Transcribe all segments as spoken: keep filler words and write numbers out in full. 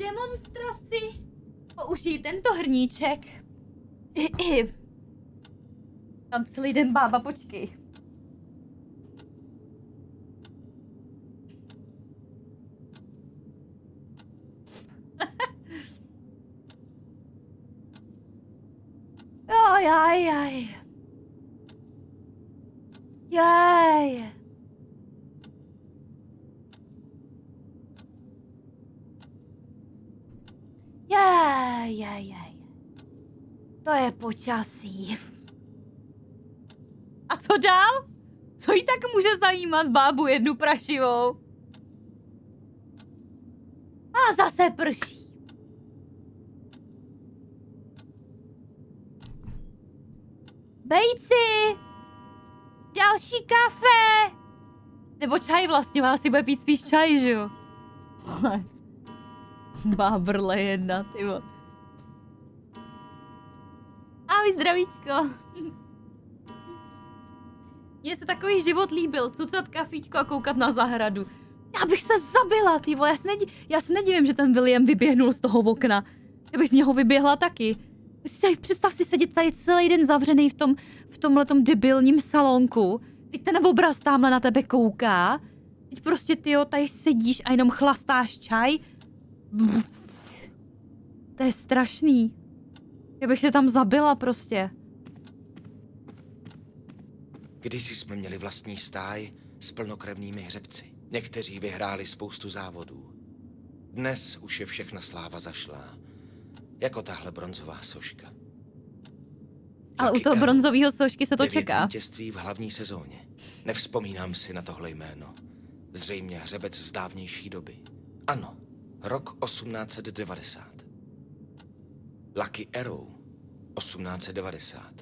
demonstraci. Použij tento hrníček. Tam celý den bába, počkej. Jaj, jaj, jaj. Jaj. Jaj, jaj, jaj. To je počasí. A co dál? Co jí tak může zajímat bábu jednu prašivou? A zase prší. Bejci! Další kafe! Nebo čaj vlastně, má si bude pít spíš čaj, že jo? Bábrle jedna, ty vole. Ahoj, zdravíčko. Mně se takový život líbil, cucat kafíčko a koukat na zahradu. Já bych se zabila, ty vole, já se, nedivím, já se nedivím, že ten William vyběhnul z toho okna. Já bych z něho vyběhla taky. Představ si sedět tady celý den zavřený v tom, v tomhletom debilním salonku. Teď ten obraz tamhle na tebe kouká. Teď prostě ty jo, tady sedíš a jenom chlastáš čaj. To je strašný. Já bych se tam zabila prostě. Kdysi jsme měli vlastní stáj s plnokrevnými hřebci. Někteří vyhráli spoustu závodů. Dnes už je všechna sláva zašla. Jako tahle bronzová soška. Ale Lucky u toho bronzového sošky se to čeká. Vítězství v hlavní sezóně. Nevzpomínám si na tohle jméno. Zřejmě hřebec z dávnější doby. Ano, rok osmnáct set devadesát. Lucky Arrow osmnáct set devadesát.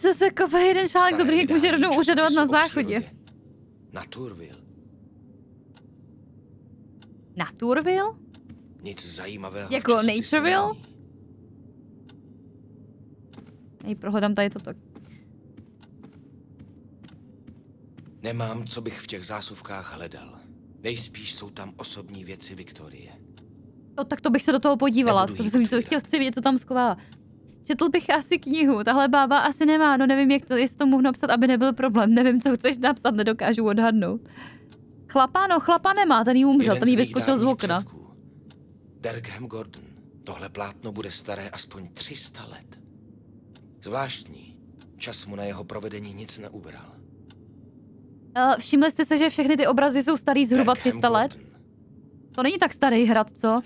Zase kope jeden šálek za druhý může rovnou úřadovat na záchodě. Naturville. Naturville? Nic zajímavého. Jako Naturville? Nej, prohodám tady toto. Nemám, co bych v těch zásuvkách hledal. Nejspíš jsou tam osobní věci Viktorie. No, tak to bych se do toho podívala. To bych to chtěl, chci vědět, co tam schová. Četl bych asi knihu. Tahle bába asi nemá. No nevím, jak to, jestli to mohu napsat, aby nebyl problém. Nevím, co chceš napsat, nedokážu odhadnout. Chlapa, no, chlapa nemá, ten jí umřel, ten jí vyskočil z okna. Derghem Gordon. Tohle plátno bude staré aspoň tři sta let. Zvláštní. Čas mu na jeho provedení nic neubral. Uh, všimli jste se, že všechny ty obrazy jsou starý zhruba tři sta let? Gordon. To není tak starý hrad, co?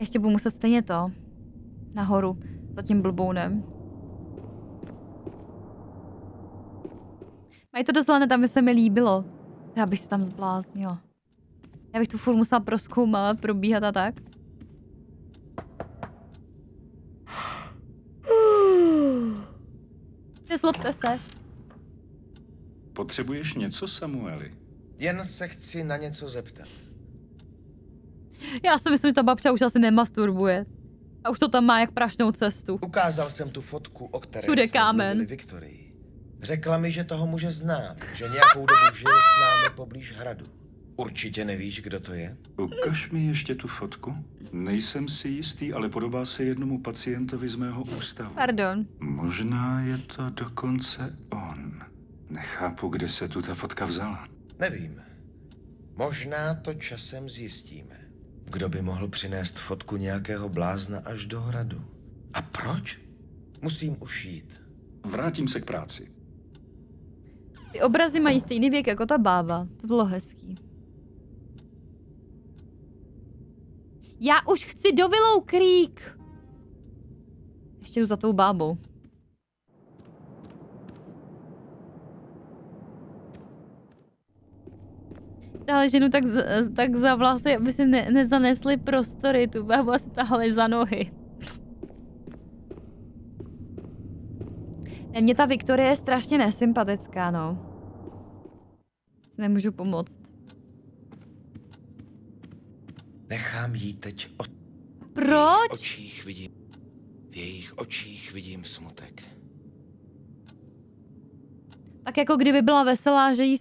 Ještě budu muset stejně to nahoru za tím blbounem. Mají to dost lané, tam by se mi líbilo. Já bych se tam zbláznila. Já bych tu furt musela proskoumat, probíhat a tak. Nezlobte se. Potřebuješ něco, Samueli? Jen se chci na něco zeptat. Já si myslím, že ta babča už asi nemasturbuje. A už to tam má jak prašnou cestu. Ukázal jsem tu fotku, o které jsme mluvili Viktorii. Řekla mi, že toho muže znám, že nějakou dobu žil s námi poblíž hradu. Určitě nevíš, kdo to je? Ukaž mi ještě tu fotku. Nejsem si jistý, ale podobá se jednomu pacientovi z mého ústavu. Pardon. Možná je to dokonce on. Nechápu, kde se tu ta fotka vzala. Nevím. Možná to časem zjistíme. Kdo by mohl přinést fotku nějakého blázna až do hradu? A proč? Musím už jít. Vrátím se k práci. Ty obrazy mají stejný věk jako ta bába. To bylo hezký. Já už chci do Willow Creek. Ještě jdu za tou bábou. Tahle ženu tak, tak za vlasy, aby si ne, nezanesli prostory, tu babu a stáhli za nohy. Ne, mě ta Viktorie je strašně nesympatická, no. Nemůžu pomoct. Nechám jí teď od... Proč? V jejich očích vidím, v jejich očích vidím smutek. Tak jako kdyby byla veselá, že jí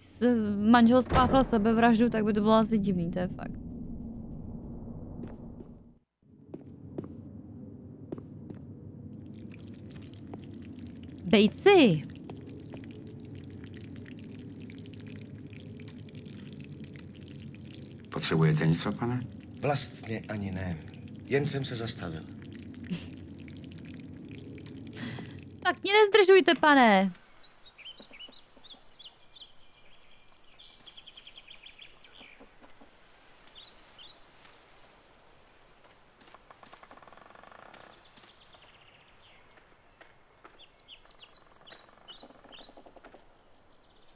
manžel spáchal sebevraždu, tak by to bylo asi divný, to je fakt. Bejci! Potřebujete něco, pane? Vlastně ani ne. Jen jsem se zastavil. Tak mě nezdržujte, pane!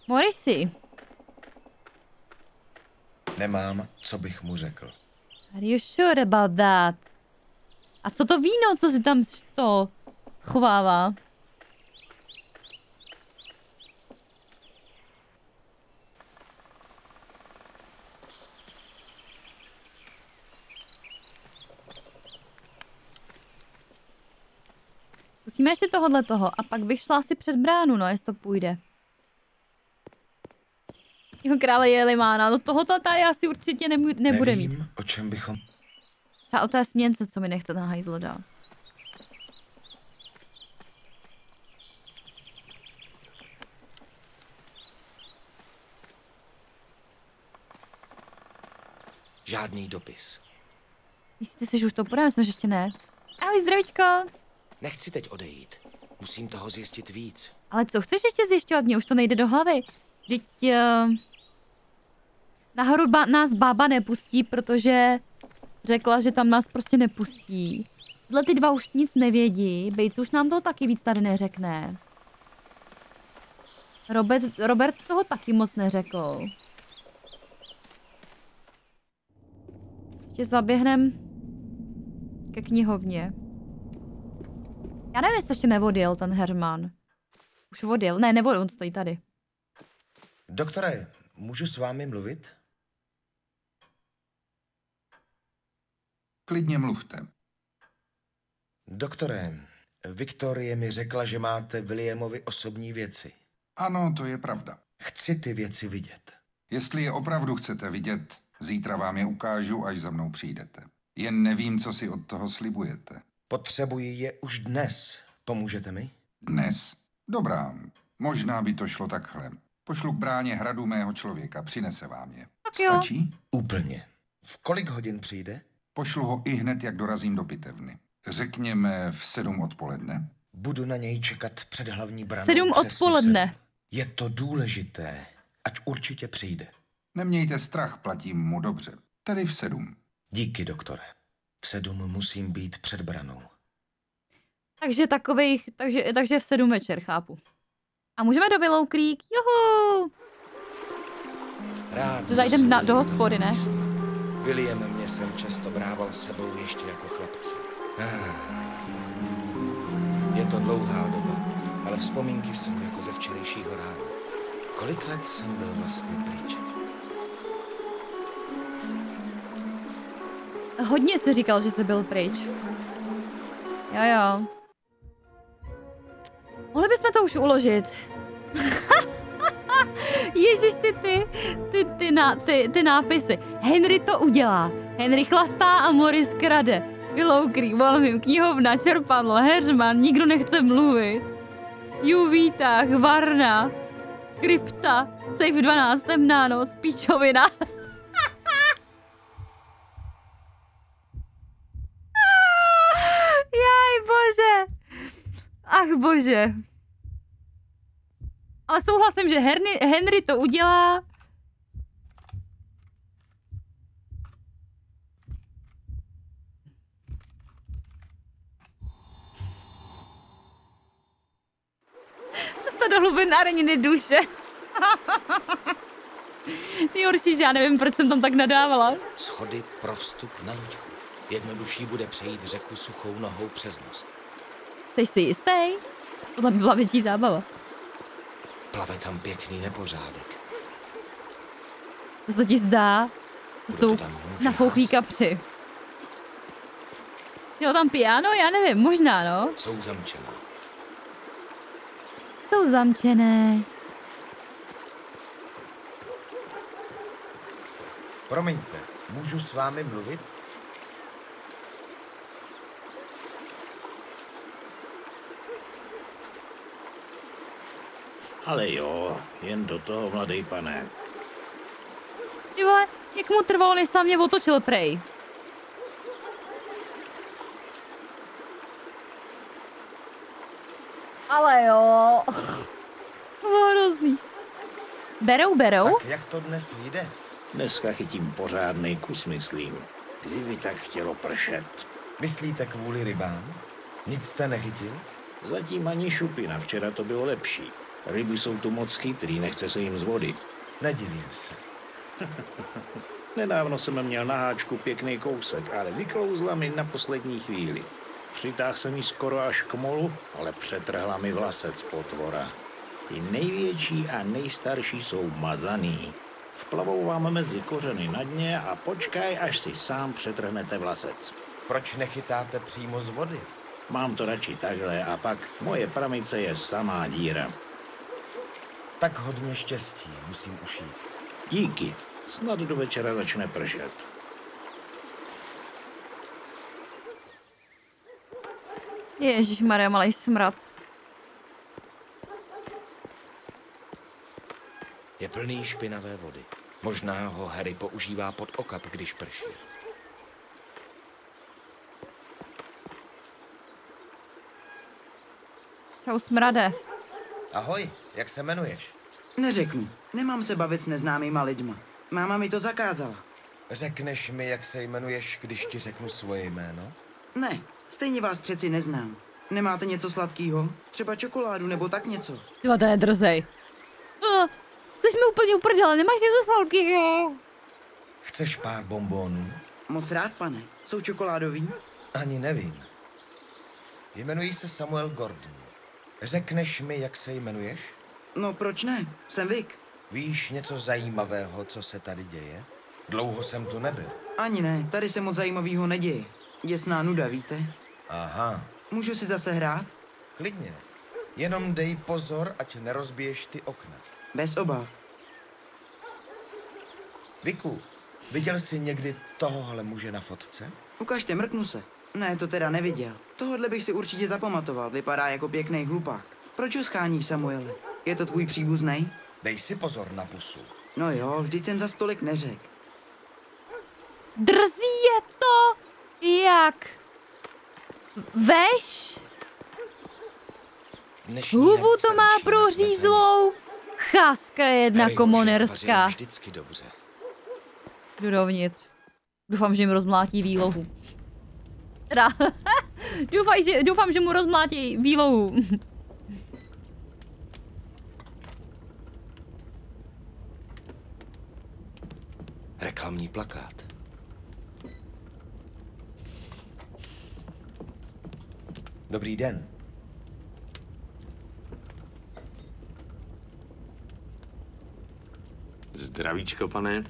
Morisi. Nemám, co bych mu řekl. Are you sure about that? A co to víno, co si tam to schovává? Musíme ještě tohohle toho a pak bych šla asi před bránu, no, jestli to půjde. Jeho krále je limána, no tohoto tady asi určitě nebu nebude Nevím, mít. o čem bychom... Třeba o té směnce, co mi nechce na hajzlo dát. Žádný dopis. Myslíte si, už to půjdeme, snad ještě ne. Ahoj, zdravíčko. Nechci teď odejít, musím toho zjistit víc. Ale co chceš ještě zjišťovat, mně už to nejde do hlavy. Teď uh, nahoru ba nás bába nepustí, protože řekla, že tam nás prostě nepustí. Tyhle ty dva už nic nevědí, Bejc už nám toho taky víc tady neřekne. Robert, Robert toho taky moc neřekl. Ještě zaběhnem ke knihovně. Já nevím, jestli ještě nevodil ten Herman. Už vodil, ne, nevodil, on stojí tady. Doktore, můžu s vámi mluvit? Klidně mluvte. Doktore, Viktorie mi řekla, že máte Williamovi osobní věci. Ano, to je pravda. Chci ty věci vidět. Jestli je opravdu chcete vidět, zítra vám je ukážu, až za mnou přijdete. Jen nevím, co si od toho slibujete. Potřebuji je už dnes. Pomůžete mi? Dnes? Dobrá, možná by to šlo takhle. Pošlu k bráně hradu mého člověka, přinese vám je. Stačí? Úplně. V kolik hodin přijde? Pošlu ho i hned, jak dorazím do pitevny. Řekněme v sedm odpoledne. Budu na něj čekat před hlavní branou. Sedm odpoledne. Sedm. Je to důležité, ať určitě přijde. Nemějte strach, platím mu dobře. Tedy v sedm. Díky, doktore. V sedm musím být před branou. Takže takových, takže, takže v sedm večer, chápu. A můžeme do Willow Creek, juhu! Rád zajdem na, do hospody, ne? William mě sem často brával sebou ještě jako chlapce. Je to dlouhá doba, ale vzpomínky jsou jako ze včerejšího rána. Kolik let jsem byl vlastně pryč? Hodně jsi říkal, že jsi byl pryč. Jo jo. Mohli bychom to už uložit. Ježiš, ty, ty, ty, ty, ná, ty, ty nápisy. Henry to udělá. Henry chlastá a Moris krade. Willow Creek, Valmim, knihovna, čerpadlo, Herman, nikdo nechce mluvit. Juvítách, Varna, krypta, safe dvanáct, temná noc, píčovina. Jaj, bože. Ach bože. Ale souhlasím, že Henry, Henry to udělá. Cesta do hlubin areniny duše. Nejhorší, že já nevím, proč jsem tam tak nadávala. Schody pro vstup na loďku. Jednodušší bude přejít řeku suchou nohou přes most. Jseš si jistý? Tohle by byla větší zábava. Plave tam pěkný nepořádek. To se ti zdá? To jsou nafouchlí kapři. Jo, tam piano? Já nevím, možná, no. Jsou zamčené. Jsou zamčené. Promiňte, můžu s vámi mluvit? Ale jo, jen do toho, mladý pane. Ty vole, jak mu trvalo, než se mě otočil, prej. Ale jo. To bylo hrozný. Berou, berou? Tak jak to dnes vyjde? Dneska chytím pořádný kus, myslím. Kdyby tak chtělo pršet. Myslíte kvůli rybám? Nic jste nechytil? Zatím ani šupina, včera to bylo lepší. Ryby jsou tu moc chytrý, nechce se jim z vody. Nedivím se. Nedávno jsem měl na háčku pěkný kousek, ale vyklouzla mi na poslední chvíli. Přitáhl jsem ji skoro až k molu, ale přetrhla mi vlasec potvora. Ty největší a nejstarší jsou mazaný. Vplavouvám mezi kořeny na dně a počkaj, až si sám přetrhnete vlasec. Proč nechytáte přímo z vody? Mám to radši takhle a pak moje pramice je samá díra. Tak hodně štěstí, musím ušít. Díky, snad do večera začne pršet. Ježišmarja, malej smrad. Je plný špinavé vody. Možná ho Harry používá pod okap, když prší. Čau, smrade. Ahoj, jak se jmenuješ? Neřeknu, nemám se bavit s neznámýma lidma. Máma mi to zakázala. Řekneš mi, jak se jmenuješ, když ti řeknu svoje jméno? Ne, stejně vás přeci neznám. Nemáte něco sladkého? Třeba čokoládu nebo tak něco? Jo, to je drzej. Uh, jsi mi úplně uprdela, nemáš něco sladkého? Chceš pár bonbónů? Moc rád, pane. Jsou čokoládový? Ani nevím. Jmenuji se Samuel Gordon. Řekneš mi, jak se jmenuješ? No proč ne? Jsem Vik. Víš něco zajímavého, co se tady děje? Dlouho jsem tu nebyl. Ani ne, tady se moc zajímavého neděje. Děsná nuda, víte? Aha. Můžu si zase hrát? Klidně. Jenom dej pozor, ať nerozbiješ ty okna. Bez obav. Viku, viděl jsi někdy tohohle muže na fotce? Ukažte, mrknu se. Ne, to teda neviděl. Tohle bych si určitě zapamatoval, vypadá jako pěkný hlupák. Proč ho scháníš, Samuele? Je to tvůj příbuzný? Dej si pozor na pusu. No jo, vždyť jsem za stolik neřekl. Drzí je to, jak veš? Hubu to má prořízlou. Cházka jedna komonerská. Vždycky dobře. Jdu dovnitř. Doufám, že jim rozmlátí výlohu. Teda, doufám, že, doufám, že mu rozmlátí výlohu. Reklamní plakát. Dobrý den. Zdravíčko, pane.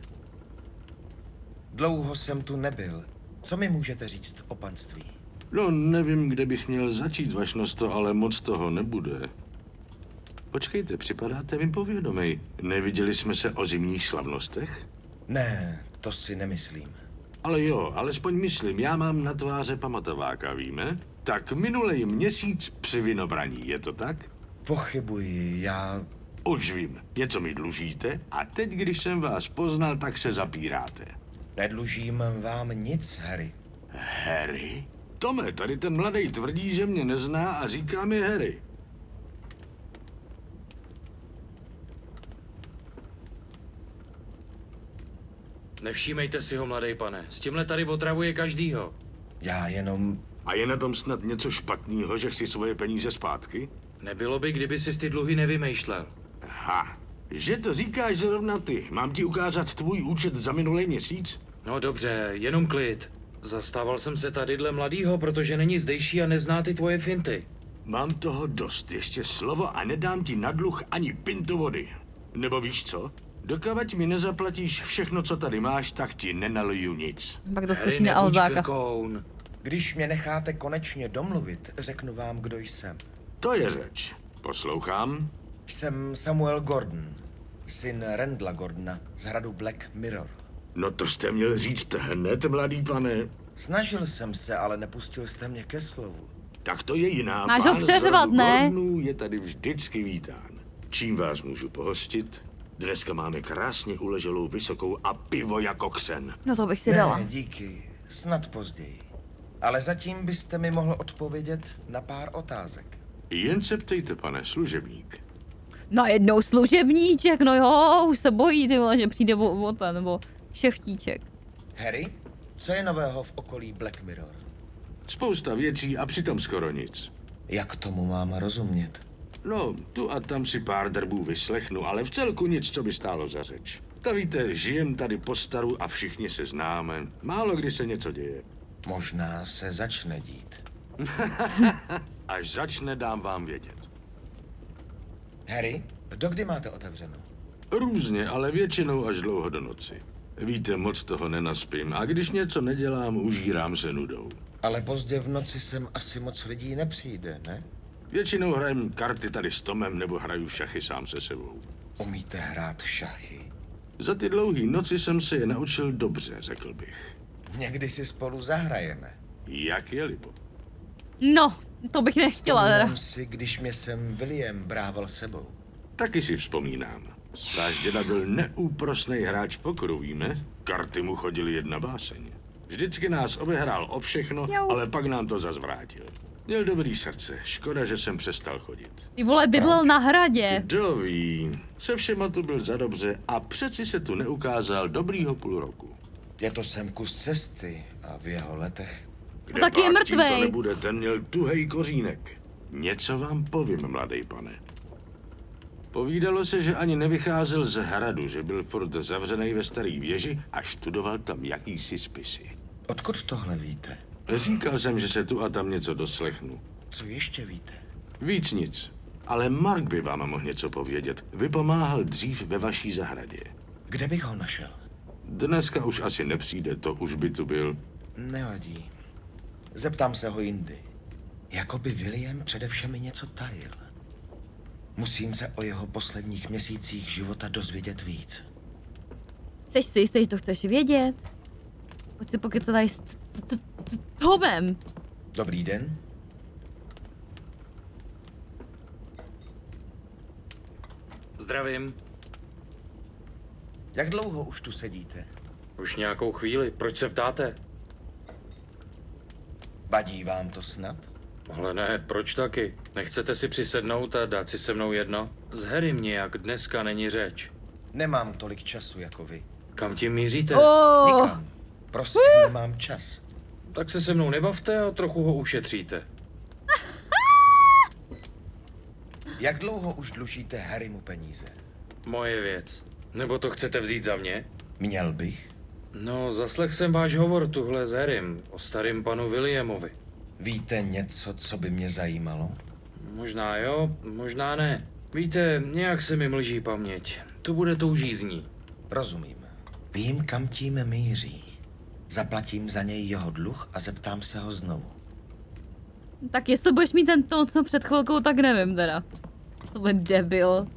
Dlouho jsem tu nebyl. Co mi můžete říct o panství? No, nevím, kde bych měl začít, vašnosto, ale moc toho nebude. Počkejte, připadáte mi povědomej. Neviděli jsme se o zimních slavnostech? Ne, to si nemyslím. Ale jo, alespoň myslím, já mám na tváře pamatováka, víme? Tak minulej měsíc při vinobraní, je to tak? Pochybuji, já... Už vím, něco mi dlužíte a teď, když jsem vás poznal, tak se zapíráte. Nedlužím vám nic, Harry. Harry? Tome, tady ten mladý tvrdí, že mě nezná a říká mi Harry. Nevšímejte si ho, mladý pane. S tímhle tady otravuje každýho. Já jenom... A je na tom snad něco špatného, že chci svoje peníze zpátky? Nebylo by, kdyby si ty dluhy nevymýšlel. Aha. Že to říkáš zrovna ty. Mám ti ukázat tvůj účet za minulý měsíc? No dobře, jenom klid. Zastával jsem se tady dle mladýho, protože není zdejší a nezná ty tvoje finty. Mám toho dost. Ještě slovo a nedám ti na dluh ani pintu vody. Nebo víš co? Dokud mi nezaplatíš všechno, co tady máš, tak ti nenaliju nic. Pak to slyší na Alzáka. Když mě necháte konečně domluvit, řeknu vám, kdo jsem. To je řeč. Poslouchám. Jsem Samuel Gordon, syn Rendla Gordona z hradu Black Mirror. No to jste měl říct hned, mladý pane. Snažil jsem se, ale nepustil jste mě ke slovu. Tak to je jiná. Máš ho přeřvat, ne? Gordonů je tady vždycky vítán. Čím vás můžu pohostit? Dneska máme krásně uleželou vysokou a pivo jako ksen. No to bych si dala. Ne, díky. Snad později. Ale zatím byste mi mohl odpovědět na pár otázek. Jen se ptejte, pane služebník. Najednou služebníček, no jo, už se bojí, ty vole, že přijde o ten, nebo šeftíček. Harry, co je nového v okolí Black Mirror? Spousta věcí a přitom skoro nic. Jak tomu mám rozumět? No, tu a tam si pár drbů vyslechnu, ale v celku nic, co by stálo za řeč. Ta víte, žijem tady po staru a všichni se známe. Málo kdy se něco děje. Možná se začne dít. Až začne, dám vám vědět. Harry, dokdy máte otevřeno? Různě, ale většinou až dlouho do noci. Víte, moc toho nenaspím a když něco nedělám, užírám se nudou. Ale pozdě v noci sem asi moc lidí nepřijde, ne? Většinou hrajem karty tady s Tomem nebo hraju šachy sám se sebou. Umíte hrát šachy? Za ty dlouhé noci jsem se je naučil dobře, řekl bych. Někdy si spolu zahrajeme. Jak je libo. No, to bych nechtěla. Vzpomínám si, když mě sem William brával sebou. Taky si vzpomínám. Váš děda byl neúprosný hráč pokru, víme? Karty mu chodily jedna báseň. Vždycky nás obehrál o všechno, jo, ale pak nám to zazvrátil. Měl dobrý srdce, škoda, že jsem přestal chodit. Ty vole, bydlel na hradě. Kdo ví, se všema tu byl za dobře a přeci se tu neukázal dobrýho půl roku. Je to sem kus cesty a v jeho letech. Kde tak je mrtvej. To nebude, ten měl tuhej kořínek. Něco vám povím, mladý pane. Povídalo se, že ani nevycházel z hradu, že byl furt zavřený ve starý věži a študoval tam jakýsi spisy. Odkud tohle víte? Říkal jsem, že se tu a tam něco doslechnu. Co ještě víte? Víc nic. Ale Mark by vám mohl něco povědět. Vy pomáhal dřív ve vaší zahradě. Kde bych ho našel? Dneska už asi nepřijde, to už by tu byl. Nevadí. Zeptám se ho jindy. Jakoby William přede všemi něco tajil. Musím se o jeho posledních měsících života dozvědět víc. Jseš si jistý, že to chceš vědět? Pojď si pokecat tady s Tomem. Dobrý den. Zdravím. Jak dlouho už tu sedíte? Už nějakou chvíli. Proč se ptáte? Vadí vám to snad? Ale ne, proč taky? Nechcete si přisednout a dát si se mnou jedno? S Harrym nějak dneska není řeč. Nemám tolik času jako vy. Kam tím míříte? Oh. Nikam. Prostě uh. nemám čas. Tak se se mnou nebavte a trochu ho ušetříte. Jak dlouho už dlužíte Harrymu peníze? Moje věc. Nebo to chcete vzít za mě? Měl bych. No, zaslech jsem váš hovor tuhle s Harrym o starém panu Williamovi. Víte něco, co by mě zajímalo? Možná jo, možná ne. Víte, nějak se mi mlží paměť. To bude toužízní. Rozumím. Vím, kam tím míří. Zaplatím za něj jeho dluh a zeptám se ho znovu. Tak jestli budeš mít ten to, co před chvilkou, tak nevím teda. To bude debil.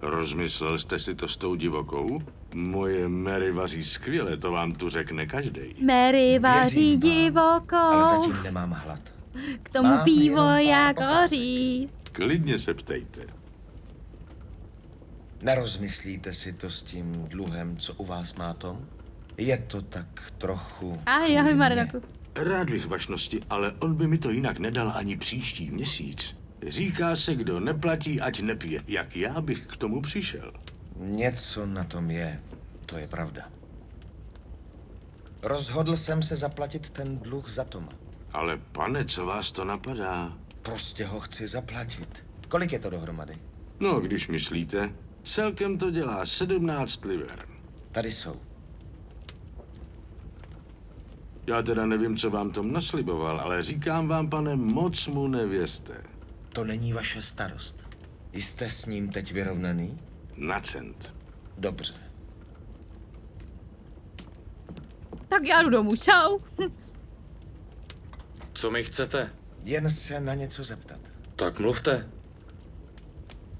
Rozmyslel jste si to s tou divokou? Moje Mary vaří skvěle, to vám tu řekne každý. Mary vaří divokou. Ale zatím nemám hlad. K tomu mám pivo jak hoří. Klidně se ptejte. Nerozmyslíte si to s tím dluhem, co u vás má Tom? Je to tak trochu... Aj, ahoj, Marinaku. Rád bych vašnosti, ale on by mi to jinak nedal ani příští měsíc. Říká se, kdo neplatí, ať nepije. Jak já bych k tomu přišel? Něco na tom je, to je pravda. Rozhodl jsem se zaplatit ten dluh za Toma. Ale pane, co vás to napadá? Prostě ho chci zaplatit. Kolik je to dohromady? No, když myslíte, celkem to dělá sedmnáct liver. Tady jsou. Já teda nevím, co vám Tom nasliboval, ale říkám vám, pane, moc mu nevězte. To není vaše starost. Jste s ním teď vyrovnaný? Na cent. Dobře. Tak já jdu domů, čau. Co mi chcete? Jen se na něco zeptat. Tak mluvte.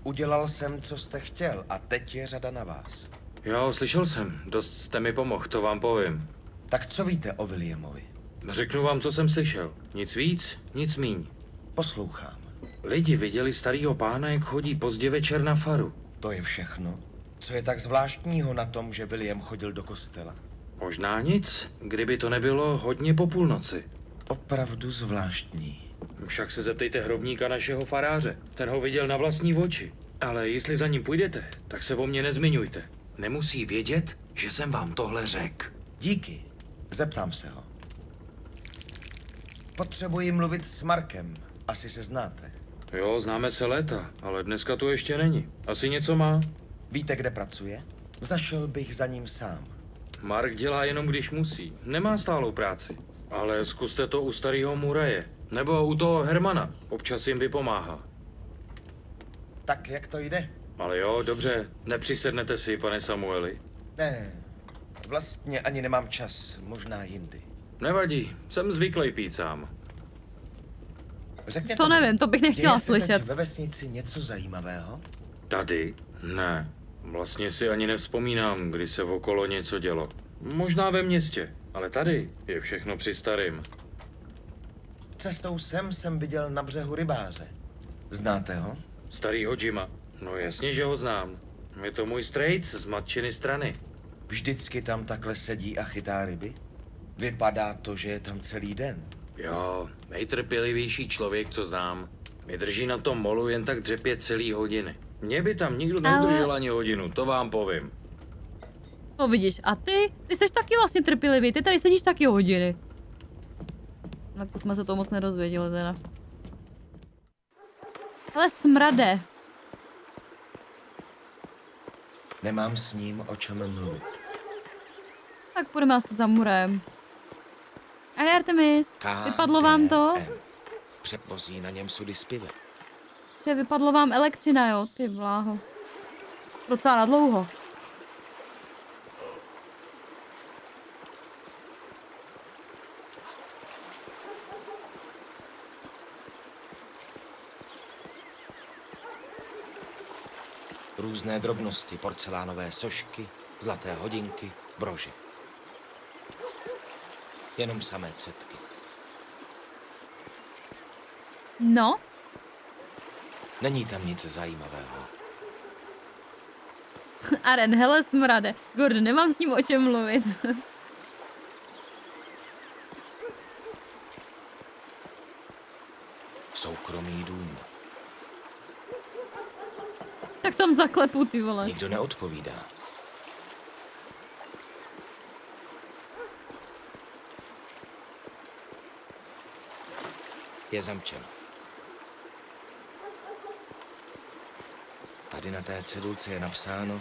Udělal jsem, co jste chtěl, a teď je řada na vás. Jo, slyšel jsem. Dost jste mi pomohl, to vám povím. Tak co víte o Williamovi? Řeknu vám, co jsem slyšel. Nic víc, nic míň. Poslouchám. Lidi viděli starýho pána, jak chodí pozdě večer na faru. To je všechno. Co je tak zvláštního na tom, že William chodil do kostela? Možná nic, kdyby to nebylo hodně po půlnoci. Opravdu zvláštní. Však se zeptejte hrobníka našeho faráře. Ten ho viděl na vlastní oči. Ale jestli za ním půjdete, tak se o mě nezmiňujte. Nemusí vědět, že jsem vám tohle řekl. Díky. Zeptám se ho. Potřebuji mluvit s Markem. Asi se znáte. Jo, známe se léta, ale dneska tu ještě není. Asi něco má. Víte, kde pracuje? Zašel bych za ním sám. Mark dělá jenom, když musí. Nemá stálou práci. Ale zkuste to u starého Muraje. Nebo u toho Hermana. Občas jim vypomáhá. Tak jak to jde? Ale jo, dobře. Nepřisednete si, pane Samueli? Ne, vlastně ani nemám čas. Možná jindy. Nevadí, jsem zvyklý pít sám. Řekněte, to nevím, to bych nechtěla slyšet. Děje se teď ve vesnici něco zajímavého? Tady? Ne. Vlastně si ani nevzpomínám, kdy se okolo něco dělo. Možná ve městě, ale tady je všechno při starým. Cestou sem jsem viděl na břehu rybáře. Znáte ho? Starýho Jima. No jasně, že ho znám. Je to můj strejc z matčiny strany. Vždycky tam takhle sedí a chytá ryby? Vypadá to, že je tam celý den. Jo, nejtrpělivější člověk, co znám. Mě drží na tom molu jen tak dřepě celý hodiny. Mě by tam nikdo neudržel ani hodinu, to vám povím. No vidíš, a ty? Ty jsi taky vlastně trpělivý, ty tady sedíš taky hodiny. Tak to jsme se to moc nerozvěděli teda. Ale smrade. Nemám s ním o čem mluvit. Tak půjdeme asi za Murem. Ahoj Artemis, vypadlo vám to? Předpozí na něm sudy zpěve. Že vypadlo vám elektřina, jo, ty bláho. Docela nadlouho. Různé drobnosti, porcelánové sošky, zlaté hodinky, brože. Jenom samé cetky. No? Není tam nic zajímavého. Aren, hele smrade. Gordon, nemám s ním o čem mluvit. Soukromý dům. Tak tam zaklepu, ty vole. Nikdo neodpovídá. Je zamčeno. Tady na té cedulce je napsáno: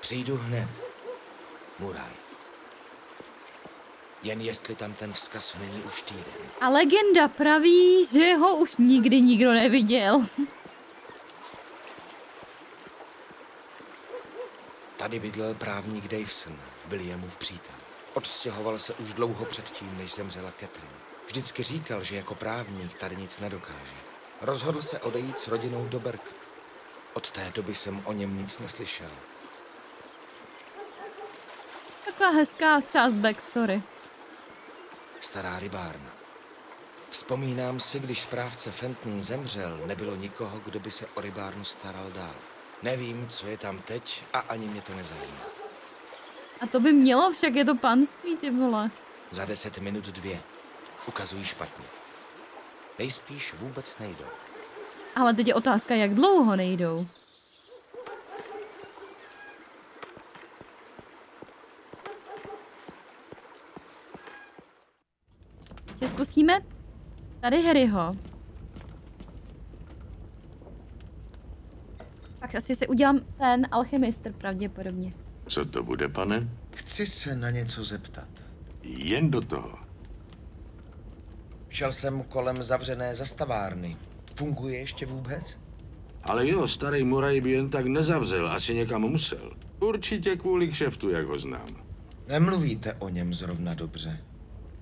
přijdu hned. Muraj. Jen jestli tam ten vzkaz není už týden. A legenda praví, že ho už nikdy nikdo neviděl. Tady bydlel právník Davison, Williamův přítel. Odstěhoval se už dlouho předtím, než zemřela Catherine. Vždycky říkal, že jako právník tady nic nedokáže. Rozhodl se odejít s rodinou do Brk. Od té doby jsem o něm nic neslyšel. Taková hezká část backstory. Stará rybárna. Vzpomínám si, když správce Fenton zemřel, nebylo nikoho, kdo by se o rybárnu staral dál. Nevím, co je tam teď a ani mě to nezajímá. A to by mělo, však je to panství, ty vole. Za deset minut dvě. Ukazují špatně. Nejspíš vůbec nejdou. Ale teď je otázka, jak dlouho nejdou. Že zkusíme tady Harryho. Tak asi si udělám ten alchemistr pravděpodobně. Co to bude, pane? Chci se na něco zeptat. Jen do toho. Šel jsem kolem zavřené zastavárny. Funguje ještě vůbec? Ale jo, starý Muraj by jen tak nezavřel, asi někam musel. Určitě kvůli kšeftu, jak ho znám. Nemluvíte o něm zrovna dobře.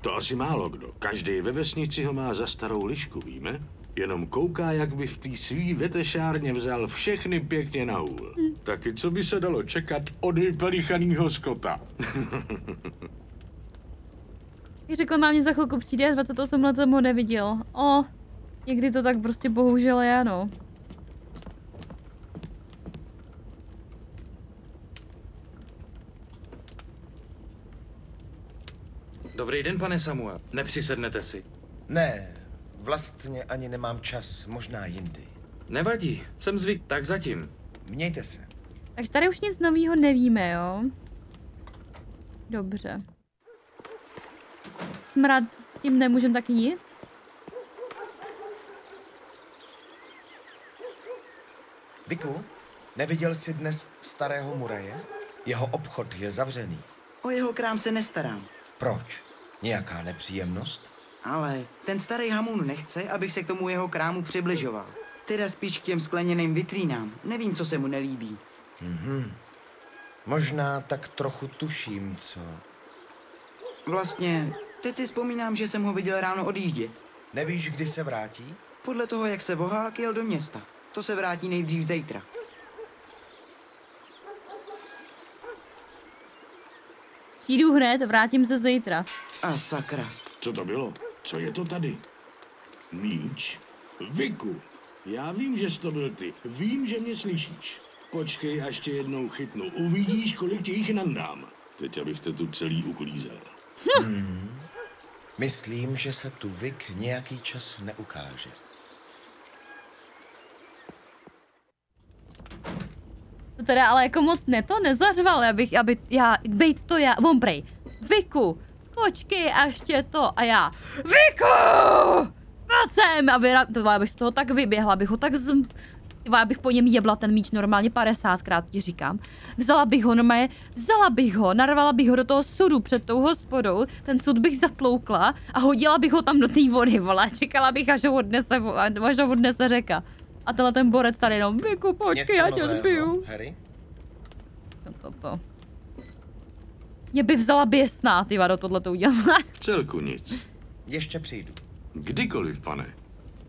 To asi málo kdo. Každý ve vesnici ho má za starou lišku, víme? Jenom kouká, jak by v té svý vetešárně vzal všechny pěkně na úl. Taky co by se dalo čekat od vypelichaného skota. Jak řekla mám, mě za chvilku přijde, dvacet osm let jsem ho neviděl. O, někdy to tak prostě bohužel je, no. Dobrý den, pane Samuel. Nepřisednete si? Ne, vlastně ani nemám čas, možná jindy. Nevadí, jsem zvyk, tak zatím. Mějte se. Takže tady už nic nového nevíme, jo? Dobře. Smrad, s tím nemůžem taky nic? Viku, neviděl jsi dnes starého muraje? Jeho obchod je zavřený. O jeho krám se nestarám. Proč? Nějaká nepříjemnost? Ale ten starý hamun nechce, abych se k tomu jeho krámu přibližoval. Teda spíš k těm skleněným vitrínám. Nevím, co se mu nelíbí. Mm-hmm. Možná tak trochu tuším, co? Vlastně, teď si vzpomínám, že jsem ho viděl ráno odjíždět. Nevíš, kdy se vrátí? Podle toho, jak se vohák jel do města. To se vrátí nejdřív zítra. Jdu hned, vrátím se zítra. A sakra. Co to bylo? Co je to tady? Míč? Viku, já vím, že jsi to byl ty. Vím, že mě slyšíš. Počkej, až tě jednou chytnu. Uvidíš, kolik tě jich nandám. Teď abych te tu celý uklízel. Hmm. Myslím, že se tu Vik nějaký čas neukáže. To teda ale jako moc ne to nezařval, abych, aby, já, bejt to já, vomprej, Viku, počkej až tě to, a já, Viku, vracem, aby, to, abych z toho tak vyběhla, abych ho tak z, abych po něm jebla ten míč normálně padesátkrát, ti říkám, vzala bych ho, normálně, vzala bych ho, narvala bych ho do toho sudu před tou hospodou, ten sud bych zatloukla a hodila bych ho tam do té vody, vola, čekala bych, až ho odnese, až ho odnese řeka. A tenhle ten borec tady jenom, Viku, počkej, já tě zbiju. Harry? To, to. Mě by vzala běsná, ty vado, tohle to udělala. V celku nic. Ještě přijdu. Kdykoliv, pane.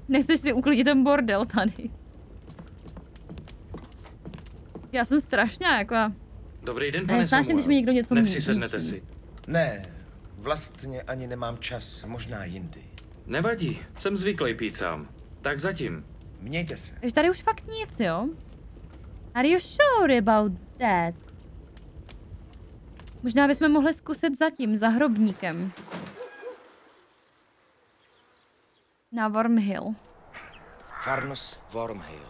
Nechceš si uklidit ten bordel tady. Já jsem strašně jako... Dobrý den, pane Samuel. Když mi někdo něco nepřisednete si. Ne, vlastně ani nemám čas, možná jindy. Nevadí, jsem zvyklý pít sám. Tak zatím. Mějte se. Takže tady už fakt nic, jo? Are you sure about that? Možná bychom mohli zkusit zatím, za hrobníkem. Na Wormhill. Farnos Wormhill.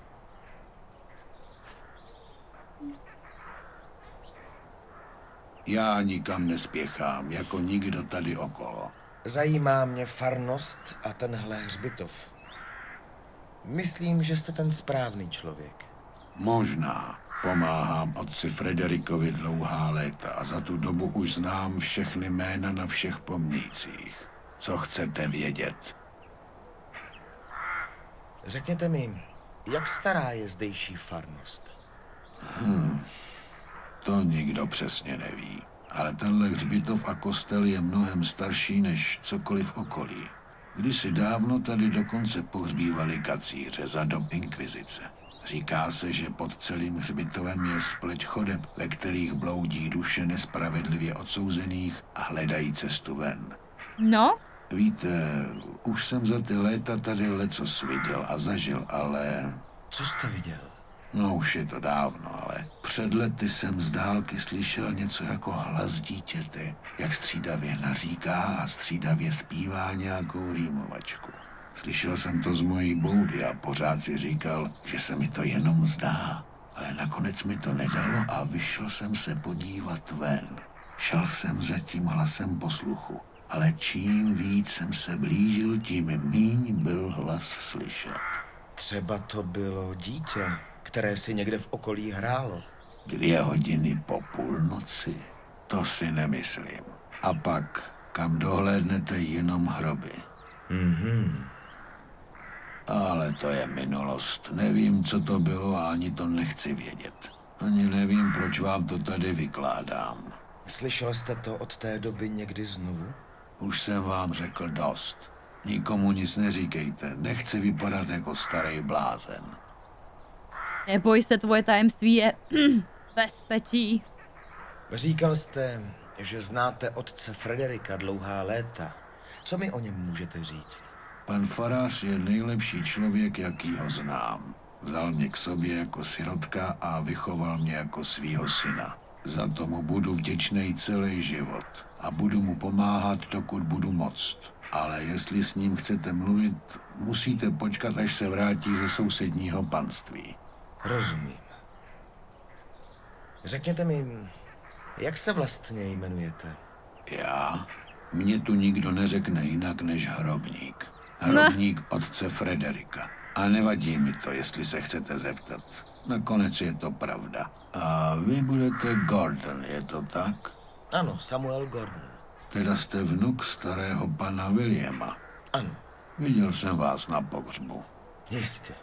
Já nikam nespěchám, jako nikdo tady okolo. Zajímá mě farnost a tenhle hřbitov. Myslím, že jste ten správný člověk. Možná. Pomáhám otci Frederikovi dlouhá léta a za tu dobu už znám všechny jména na všech pomnících. Co chcete vědět? Řekněte mi, jak stará je zdejší farnost? Hmm. To nikdo přesně neví. Ale tenhle hřbitov a kostel je mnohem starší než cokoliv okolí. Kdysi dávno tady dokonce pohřbívali kacíře za dob inkvizice. Říká se, že pod celým hřbitovem je spleť chodeb, ve kterých bloudí duše nespravedlivě odsouzených a hledají cestu ven. No? Víte, už jsem za ty léta tady lecos viděl a zažil, ale... Co jste viděl? No už je to dávno, ale před lety jsem z dálky slyšel něco jako hlas dítěte, jak střídavě naříká a střídavě zpívá nějakou rýmovačku. Slyšel jsem to z mojí boudy a pořád si říkal, že se mi to jenom zdá. ale nakonec mi to nedalo a vyšel jsem se podívat ven. Šel jsem za tím hlasem posluchu, ale čím víc jsem se blížil, tím míň byl hlas slyšet. Třeba to bylo dítě, které si někde v okolí hrálo. Dvě hodiny po půlnoci? To si nemyslím. A pak, kam dohlédnete, jenom hroby. Mhm. Ale to je minulost. Nevím, co to bylo a ani to nechci vědět. Ani nevím, proč vám to tady vykládám. Slyšel jste to od té doby někdy znovu? Už jsem vám řekl dost. Nikomu nic neříkejte. Nechci vypadat jako starý blázen. Neboj se, tvoje tajemství je bezpečí. Říkal jste, že znáte otce Frederika dlouhá léta. Co mi o něm můžete říct? Pan farář je nejlepší člověk, jakýho znám. Vzal mě k sobě jako sirotka a vychoval mě jako svýho syna. Za to mu budu vděčný celý život a budu mu pomáhat, dokud budu moct. Ale jestli s ním chcete mluvit, musíte počkat, až se vrátí ze sousedního panství. Rozumím. Řekněte mi, jak se vlastně jmenujete? Já? Mně tu nikdo neřekne jinak než hrobník. Hrobník otce Frederika. A nevadí mi to, jestli se chcete zeptat. Nakonec je to pravda. A vy budete Gordon, je to tak? Ano, Samuel Gordon. Teda jste vnuk starého pana Williama. Ano. Viděl jsem vás na pohřbu. Jistě.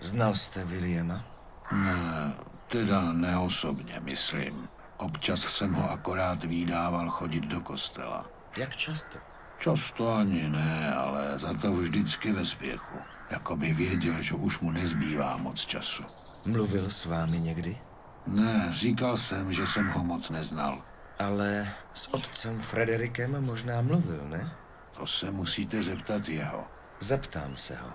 Znal jste Williama? Ne, teda neosobně, myslím. Občas jsem ho akorát vídával chodit do kostela. Jak často? Často ani ne, ale za to vždycky ve spěchu. Jakoby věděl, že už mu nezbývá moc času. Mluvil s vámi někdy? Ne, říkal jsem, že jsem ho moc neznal. Ale s otcem Frederikem možná mluvil, ne? To se musíte zeptat jeho. Zeptám se ho.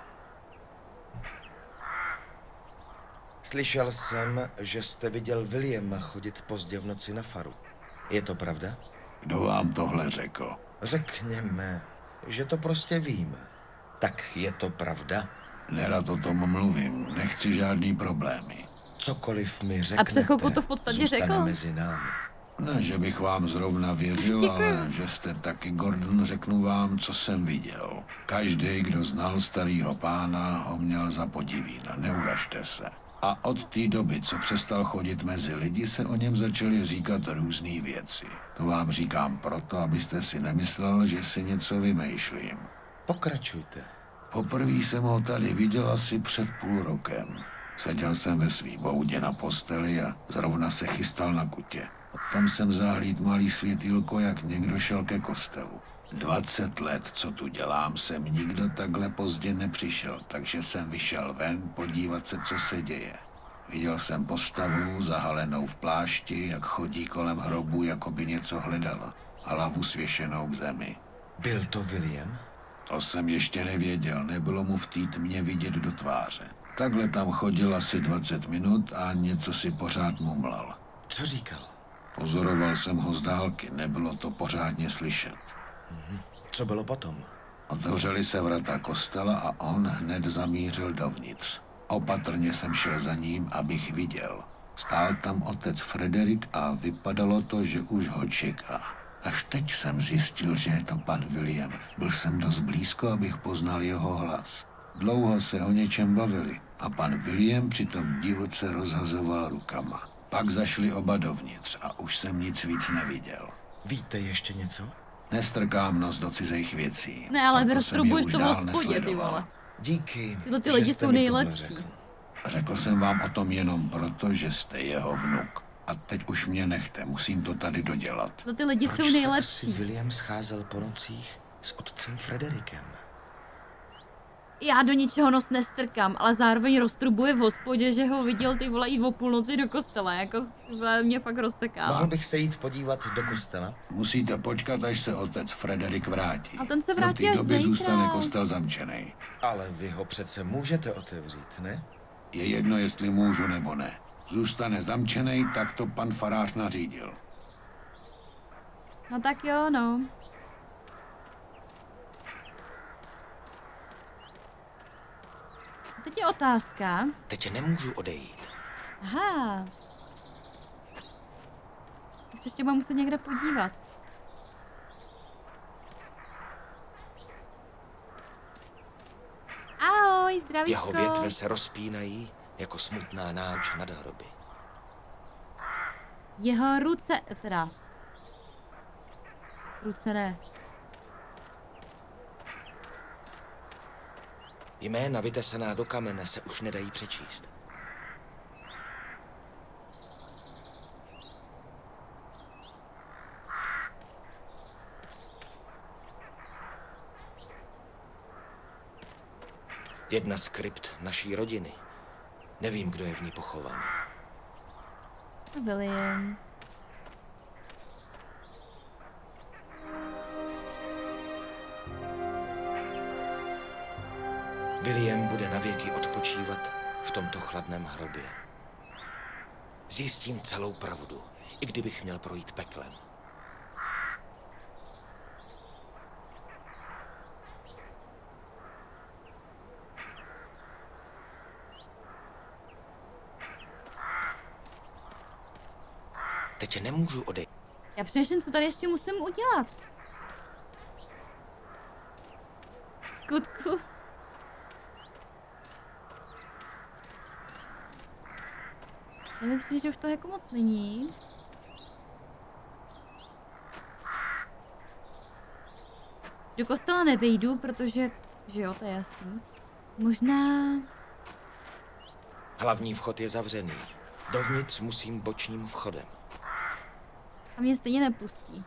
Slyšel jsem, že jste viděl Williama chodit pozdě v noci na faru. Je to pravda? Kdo vám tohle řekl? Řekněme, že to prostě vím. Tak je to pravda? Nerad o tom mluvím, nechci žádný problémy. Cokoliv mi řeknete, zůstane mezi námi. Ne, že bych vám zrovna věřil, děkuji. Ale že jste taky Gordon, řeknu vám, co jsem viděl. Každý, kdo znal starýho pána, ho měl za podivína, neuražte se. A od té doby, co přestal chodit mezi lidi, se o něm začaly říkat různé věci. To vám říkám proto, abyste si nemyslel, že si něco vymýšlím. Pokračujte. Poprvé jsem ho tady viděl asi před půl rokem. Seděl jsem ve svý boudě na posteli a zrovna se chystal na kutě. Tam jsem zahlíd malý světýlko, jak někdo šel ke kostelu. Dvacet let, co tu dělám, jsem nikdo takhle pozdě nepřišel, takže jsem vyšel ven podívat se, co se děje. Viděl jsem postavu, zahalenou v plášti, jak chodí kolem hrobu, jako by něco hledala. Hlavu svěšenou k zemi. Byl to William? To jsem ještě nevěděl, nebylo mu v té tmě vidět do tváře. Takhle tam chodil asi dvacet minut a něco si pořád mumlal. Co říkal? Pozoroval jsem ho z dálky, nebylo to pořádně slyšet. Co bylo potom? Otevřeli se vrata kostela a on hned zamířil dovnitř. Opatrně jsem šel za ním, abych viděl. Stál tam otec Frederik a vypadalo to, že už ho čeká. Až teď jsem zjistil, že je to pan William. Byl jsem dost blízko, abych poznal jeho hlas. Dlouho se o něčem bavili a pan William přitom divoce rozhazoval rukama. Pak zašli oba dovnitř a už jsem nic víc neviděl. Víte ještě něco? Nestrkám nos do cizejch věcí. Ne, ale neroztrubuješ to v hospodě, ty vole. Díky, tyhle ty lidi jsou nejlepší. Řekl. řekl jsem vám o tom jenom proto, že jste jeho vnuk. A teď už mě nechte, musím to tady dodělat. Tyhle ty lidi jsou nejlepší. Proč se William scházel po nocích s otcem Frederikem? Já do ničeho nos nestrkám, ale zároveň roztrubuje v hospodě, že ho viděl, ty vole, i o půlnoci do kostela, jako mě fakt rozseká. Mohl bych se jít podívat do kostela? Musíte počkat, až se otec Frederik vrátí. A ten se vrátí až zítra. Do té doby zůstane kostel zamčený. Ale vy ho přece můžete otevřít, ne? Je jedno, jestli můžu nebo ne. Zůstane zamčený, tak to pan farář nařídil. No tak jo, no. Teď je otázka. Teď nemůžu odejít. Aha. Tak se ještě budu muset někde podívat. Ahoj, zdravíčko. Jeho větve se rozpínají jako smutná náč nad hroby. Jeho ruce, teda. Ruce ne. Jména vytesaná do kamene se už nedají přečíst. Jedna z krypt naší rodiny. Nevím, kdo je v ní pochovaný. William. William bude navěky odpočívat v tomto chladném hrobě. Zjistím celou pravdu, i kdybych měl projít peklem. Teď nemůžu odejít. Já přeším, co tady ještě musím udělat. Skutku. Já mi přijde, že už to jako moc není. Do kostela nevejdu, protože, že jo, to je jasný. Možná... Hlavní vchod je zavřený. Dovnitř musím bočním vchodem. A mě stejně nepustí.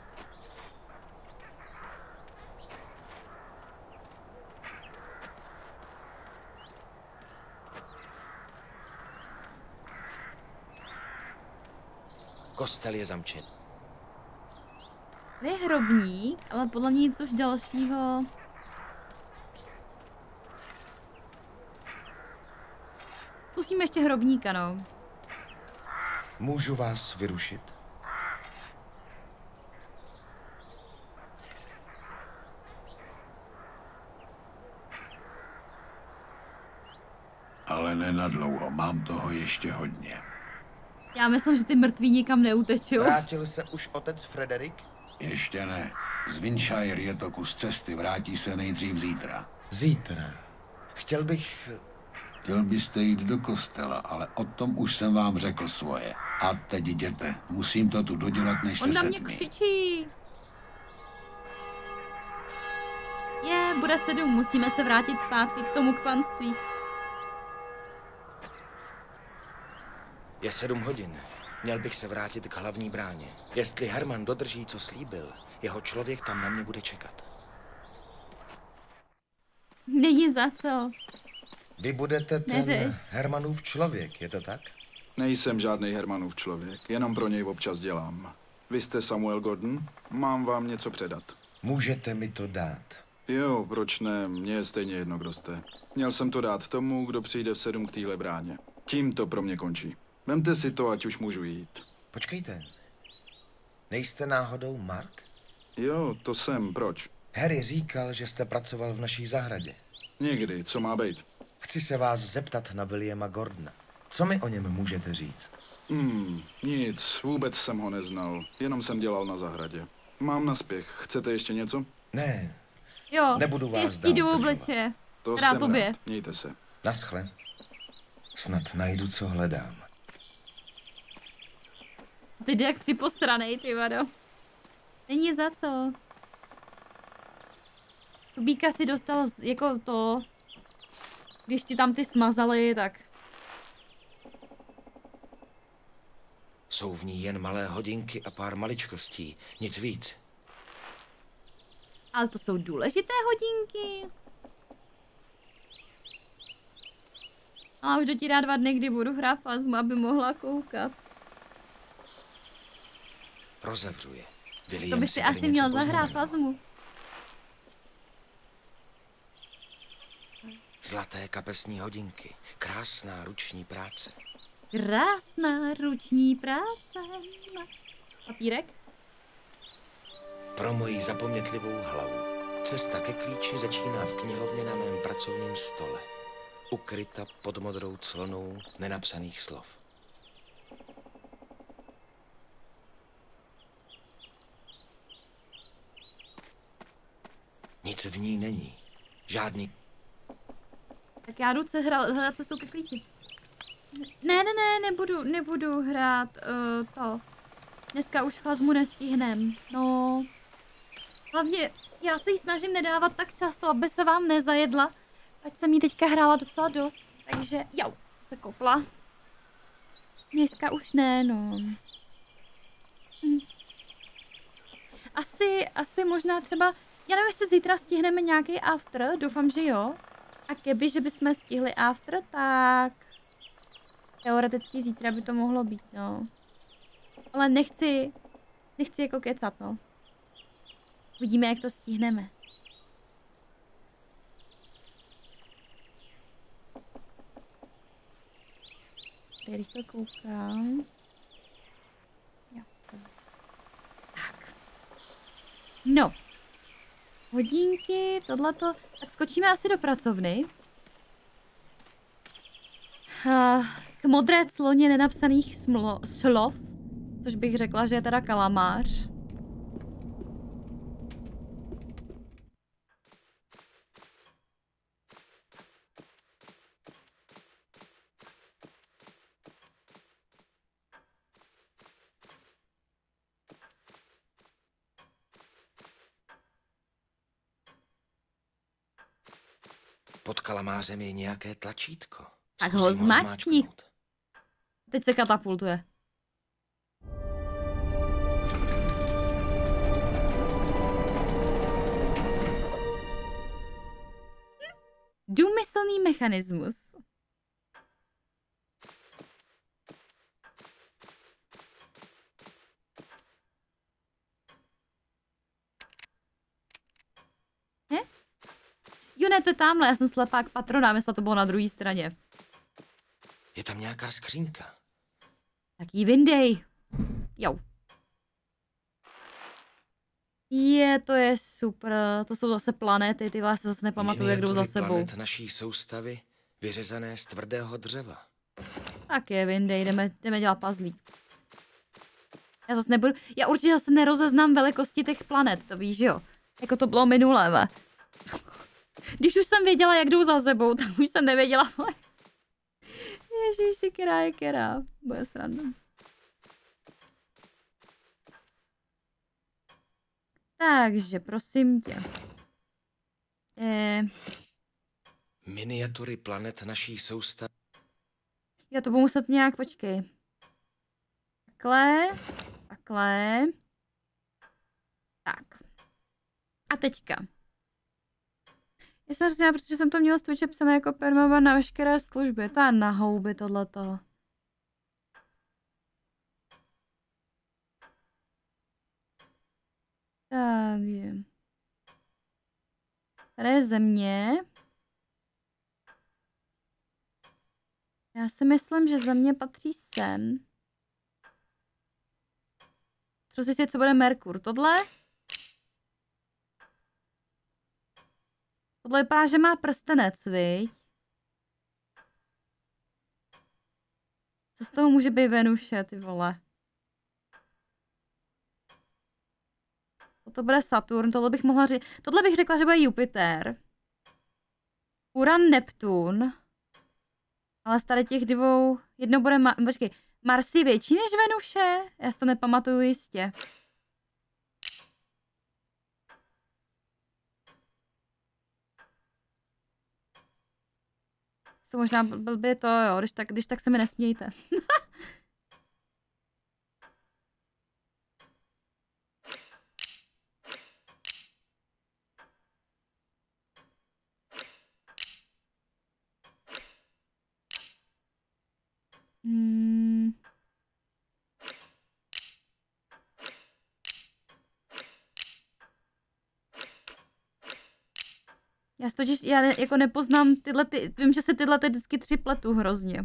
Kostel je zamčen. To je hrobník, ale podle mě nic už dalšího. Zkusíme ještě hrobníka, no. Můžu vás vyrušit? Ale nenadlouho, mám toho ještě hodně. Já myslím, že ty mrtví nikam neutečou. Vrátil se už otec Frederick? Ještě ne. Z Vinshire je to kus cesty, vrátí se nejdřív zítra. Zítra? Chtěl bych... Chtěl byste jít do kostela, ale o tom už jsem vám řekl svoje. A teď jděte, musím to tu dodělat, než se setmí. On na mě křičí. Je, bude sedm, musíme se vrátit zpátky k tomu k panství. Je sedm hodin. Měl bych se vrátit k hlavní bráně. Jestli Herman dodrží, co slíbil, jeho člověk tam na mě bude čekat. Není za co. Vy budete ten Neřiš. Hermanův člověk, je to tak? Nejsem žádný Hermanův člověk, jenom pro něj občas dělám. Vy jste Samuel Gordon, mám vám něco předat. Můžete mi to dát? Jo, proč ne? Mně je stejně jedno, kdo jste. Měl jsem to dát tomu, kdo přijde v sedm k téhle bráně. Tím to pro mě končí. Vemte si to, ať už můžu jít. Počkejte. Nejste náhodou Mark? Jo, to jsem. Proč? Harry říkal, že jste pracoval v naší zahradě. Nikdy, co má být? Chci se vás zeptat na Williama Gordona. Co mi o něm můžete říct? Hmm, nic. Vůbec jsem ho neznal. Jenom jsem dělal na zahradě. Mám naspěch. Chcete ještě něco? Ne. Jo, nebudu vás dál zdržovat. To jsem rád. Mějte se. Naschle. Snad najdu, co hledám. Teď jak připosranej, ty vado. Není za co. Kubíka si dostal jako to, když ti tam ty smazali, tak... Jsou v ní jen malé hodinky a pár maličkostí, nic víc. Ale to jsou důležité hodinky. A už dotírá dva dny, kdy budu hrát fazmu, aby mohla koukat. Rozevřu je. To bych si asi měl zahrát fazmu. Zlaté kapesní hodinky. Krásná ruční práce. Krásná ruční práce. Papírek? Pro moji zapomnětlivou hlavu. Cesta ke klíči začíná v knihovně na mém pracovním stole. Ukryta pod modrou clonou nenapsaných slov. Nic v ní není. Žádný. Tak já jdu se hra, hrát cestou ke klíči. Ne, ne, ne, nebudu, nebudu hrát uh, to. Dneska už fazmu nestihnem. No. Hlavně já se jí snažím nedávat tak často, aby se vám nezajedla. Ať jsem jí teďka hrála docela dost. Takže, jau, se kopla. Dneska už ne, no. Hm. Asi, asi možná třeba, já nevím, jestli zítra stihneme nějaký after, doufám, že jo. A keby, že bychom stihli after, tak teoreticky zítra by to mohlo být, no. Ale nechci, nechci jako kecat, no. Uvidíme, jak to stihneme. Tady rychle koukám. Tak. No. Hodinky, tohleto. Tak skočíme asi do pracovny. K modré cloně nenapsaných smlo slov. Což bych řekla, že je teda kalamář. Pod kalamářem je nějaké tlačítko. Zkusím tak ho zmáčkni. Teď se katapultuje. Důmyslný mechanismus. Ne? Jo, ne, to je tamhle, já jsem slepák patrona, myslela, to bylo na druhé straně. Je tam nějaká skřínka. Tak jí vyndej. Jo. Je, to je super. To jsou zase planety, ty vás zase nepamatuju, jak jdou za sebou. Planet naší soustavy, vyřezané z tvrdého dřeva. Tak je, vyndej, jdeme, jdeme dělat puzzlík. Já zase nebudu, já určitě zase nerozeznám velikosti těch planet, to víš, jo? Jako to bylo minulé, ve. Když už jsem věděla, jak jdou za sebou, tak už jsem nevěděla, ale... Ježíši, která je která, bude sranda. Takže, prosím tě. Eh... Miniatury planet naší soustavy. Já to budu muset nějak, počkej. Takhle, takhle. Tak. A teďka. Já jsem říkala, protože jsem to měla stviče psané jako permava na veškeré služby. To je na houby tohleto. Takže. Tady je země. Já si myslím, že země patří sem. Co si si, co bude Merkur? Tohle? Tohle vypadá, že má prstenec, viď? Co z toho může být Venuše, ty vole? To bude Saturn, tohle bych mohla říct. Tohle bych řekla, že bude Jupiter. Uran, Neptun. Ale z tady těch dvou... Jedno bude... Ma... Počkej, Mars je větší než Venuše? Já si to nepamatuju jistě. To možná blbě to, jo, když tak, když tak se mi nesmějte. Hmm. Já totiž, já ne, jako nepoznám tyhle, ty, vím, že se tyhle ty vždycky tři pletu hrozně.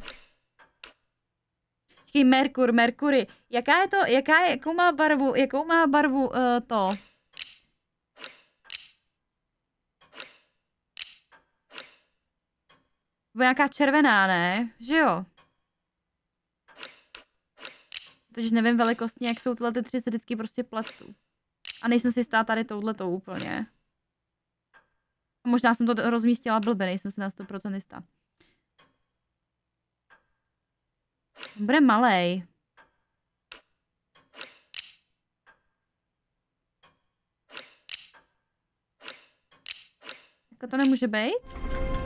Počkej, Merkur, Merkury, jaká je to, jaká je, jakou má barvu, jakou má barvu uh, to? Nebo nějaká červená, ne? Že jo? Totiž nevím velikostně, jak jsou tyhle ty tři, se vždycky prostě pletu. A nejsem si jistá tady touhletou úplně. Možná jsem to rozmístila blbě, nejsem se na sto procent jistá. Bude malej. Jako to nemůže být?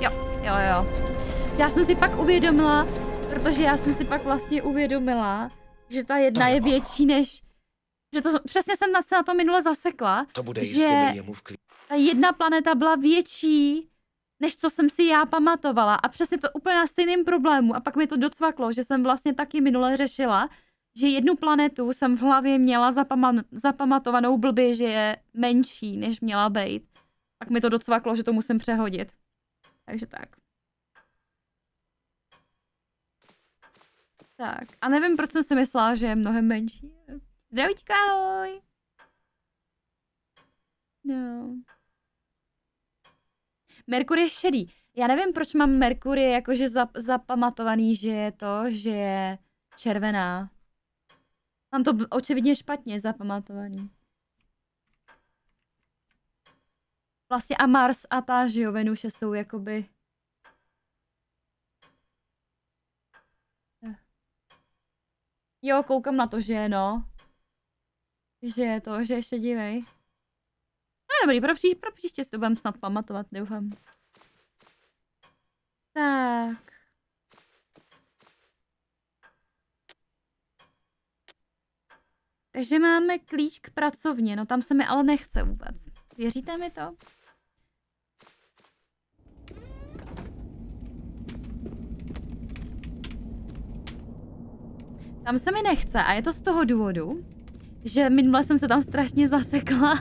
Jo, jo, jo. Já jsem si pak uvědomila, protože já jsem si pak vlastně uvědomila, že ta jedna je větší než... Že to, přesně jsem se na to minule zasekla, to bude jistě že ta jedna planeta byla větší, než co jsem si já pamatovala. A přesně to úplně na stejném problému. A pak mi to docvaklo, že jsem vlastně taky minule řešila, že jednu planetu jsem v hlavě měla zapama- zapamatovanou blbě, že je menší, než měla být. Pak mi to docvaklo, že to musím přehodit. Takže tak. Tak, a nevím, proč jsem si myslela, že je mnohem menší. Zdravíčka, ahoj! No. Merkur je šedý. Já nevím, proč mám Merkurie jakože zap zapamatovaný, že je to, že je červená. Mám to očividně špatně zapamatovaný. Vlastně a Mars a ta, že jo, Venuše jsou jakoby... Jo, koukám na to, že je, no. Že je to, že ještě dívej. No dobrý, pro, příš, pro příště si to budem snad pamatovat, doufám. Tak. Takže máme klíč k pracovně, no tam se mi ale nechce vůbec. Věříte mi to? Tam se mi nechce a je to z toho důvodu, že minule jsem se tam strašně zasekla.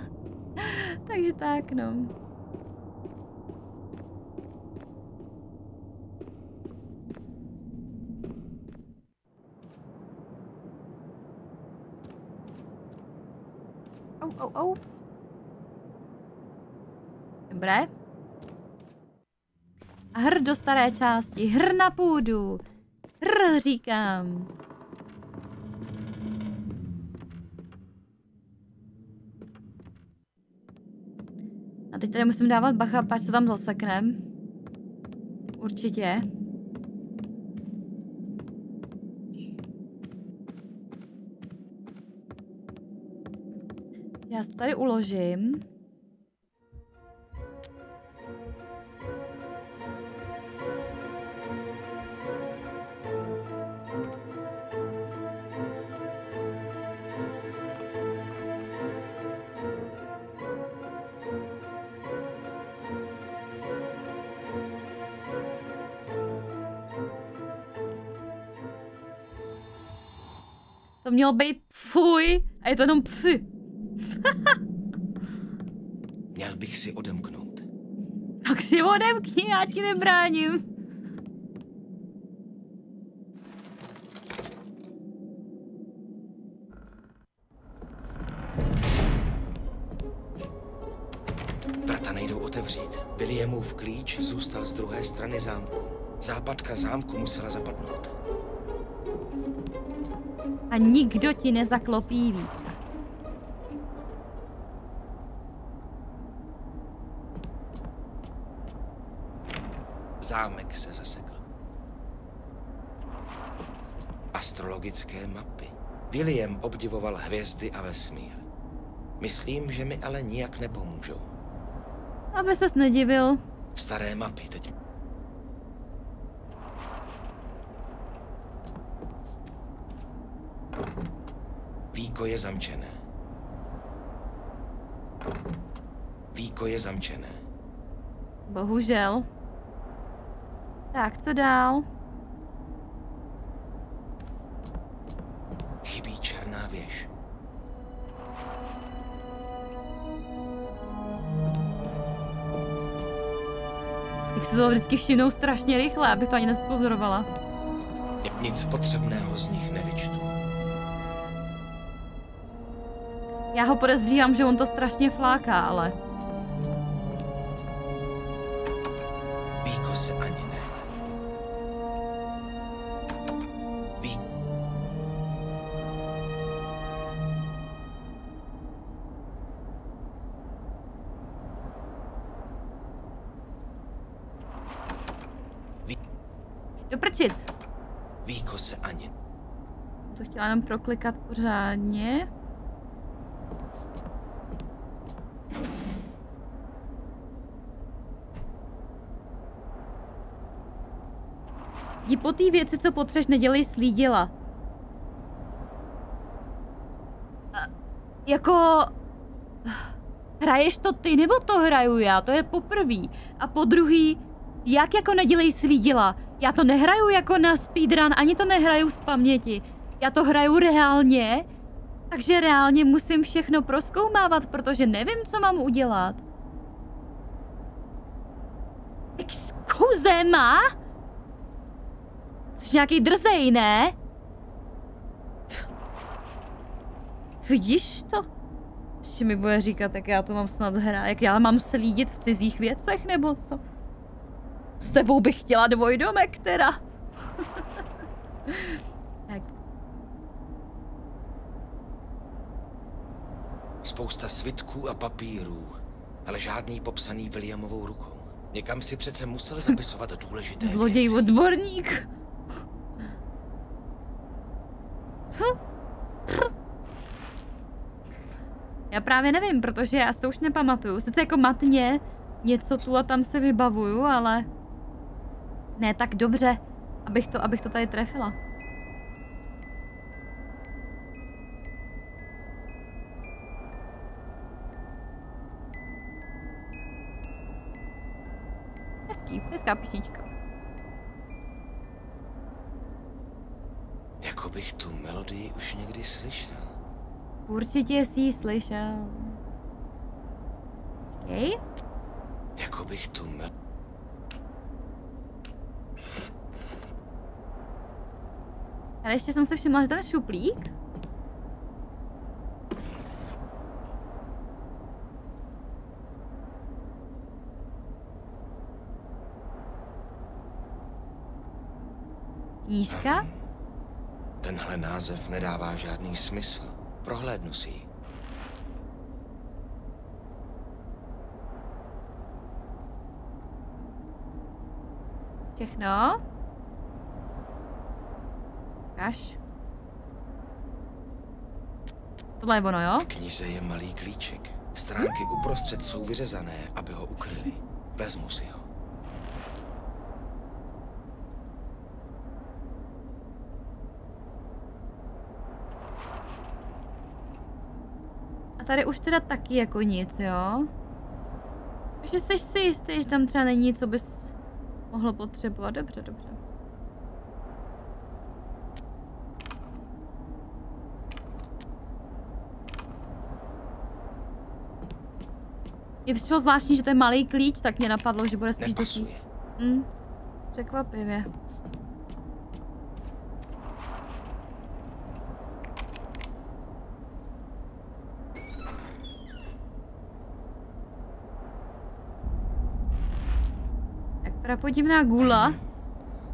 Takže tak, no. Au, au, au. Dobré. A hr do staré části, hr na půdu. Hr, říkám. A teď tady musím dávat bacha, pač se tam zaseknem. Určitě. Já to tady uložím. To mělo být fuj a je to jenom pfy. Měl bych si odemknout. Tak si odemkni, já ti nebráním. Vrata nejdou otevřít. Williamův klíč zůstal z druhé strany zámku. Západka zámku musela zapadnout. A nikdo ti nezaklopí víc. Zámek se zasekl. Astrologické mapy. William obdivoval hvězdy a vesmír. Myslím, že mi ale nijak nepomůžou. Aby ses nedivil. Staré mapy teď. Víko je zamčené. Víko je zamčené. Bohužel. Tak, co dál? Chybí černá věž. Jak se to vždycky všimnou strašně rychle, abych to ani nespozorovala. Nic potřebného z nich nevyčtu. Já ho podezřívám, že on to strašně fláká, ale... Víko se ani ne. Ví... Do prčic. Víko se ani. To chtěla jenom proklikat pořádně. Jdi po té věci, co potřeš, nedělej slídila. Jako... Hraješ to ty, nebo to hraju já? To je poprvý. A po druhý, jak jako nedělej slídila? Já to nehraju jako na speedrun, ani to nehraju z paměti. Já to hraju reálně, takže reálně musím všechno prozkoumávat, protože nevím, co mám udělat. Excuze ma? Jsi nějaký drzej, ne? Vidíš to? Ještě mi bude říkat, jak já to mám snad hrát, jak já mám slídit v cizích věcech, nebo co? S tebou bych chtěla dvojdomek, teda. Tak. Spousta svitků a papírů, ale žádný popsaný Williamovou rukou. Někam si přece musel zapisovat důležité věci. Zloděj odborník. Já právě nevím, protože já si to už nepamatuju. Sice jako matně něco tu a tam se vybavuju, ale... Ne tak dobře, abych to, abych to tady trefila. Hezký, hezká píšnička. Jako bych tu melodii už někdy slyšel. Určitě jsi ji slyšel. Okay. Jako bych tu mel... Ale ještě jsem se všimla, že ten šuplík... Knížka? Hmm. Tenhle název nedává žádný smysl. Prohlédnu si ji. Všechno? Kaš? Tohle je ono, jo? V knize je malý klíček. Stránky uprostřed jsou vyřezané, aby ho ukryli. Vezmu si ho. A tady už teda taky jako nic, jo? Takže jsi si jistý, že tam třeba není, co bys mohlo potřebovat. Dobře, dobře. Je přišlo zvláštní, že to je malý klíč, tak mě napadlo, že bude spíš takový. Hm, překvapivě. Podivná gula.